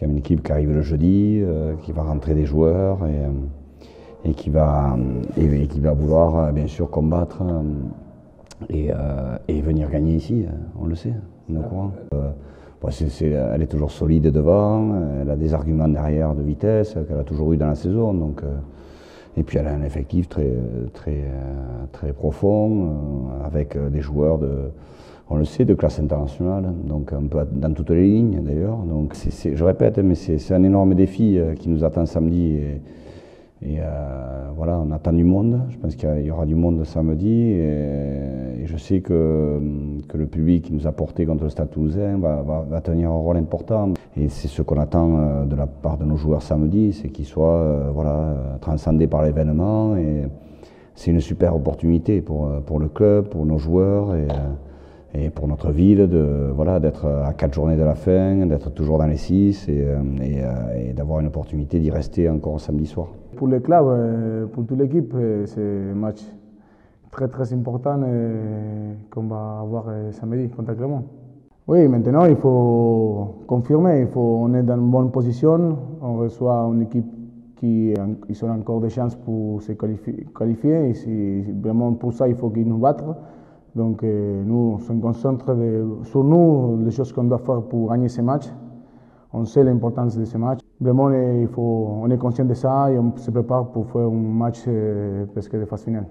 C'est quand même une équipe qui arrive le jeudi, qui va rentrer des joueurs et qui va vouloir bien sûr combattre et venir gagner ici, on le sait, on est au courant. Elle est toujours solide devant, elle a des arguments derrière de vitesse qu'elle a toujours eu dans la saison. Donc, et puis elle a un effectif très profond, avec des joueurs de, on le sait, de classe internationale, donc un peu dans toutes les lignes d'ailleurs. Donc je répète, mais c'est un énorme défi qui nous attend samedi. Et voilà, on attend du monde, je pense qu'il y aura du monde samedi et je sais que le public qui nous a porté contre le Stade Toulousain va tenir un rôle important. Et c'est ce qu'on attend de la part de nos joueurs samedi, c'est qu'ils soient voilà, transcendés par l'événement et c'est une super opportunité pour le club, pour nos joueurs et pour notre ville d'être voilà, à 4 journées de la fin, d'être toujours dans les 6 et d'avoir une opportunité d'y rester encore samedi soir. Pour le club, pour toute l'équipe, c'est un match très important qu'on va avoir samedi contre Clermont. Oui, maintenant il faut confirmer, on est dans une bonne position, on reçoit une équipe qui a encore des chances pour se qualifier. Et vraiment pour ça, il faut qu'ils nous battent. Donc nous, on se concentre sur nous, les choses qu'on doit faire pour gagner ce match. On sait l'importance de ce match. Vraiment, on est conscient de ça et on se prépare pour faire un match presque de phase finale.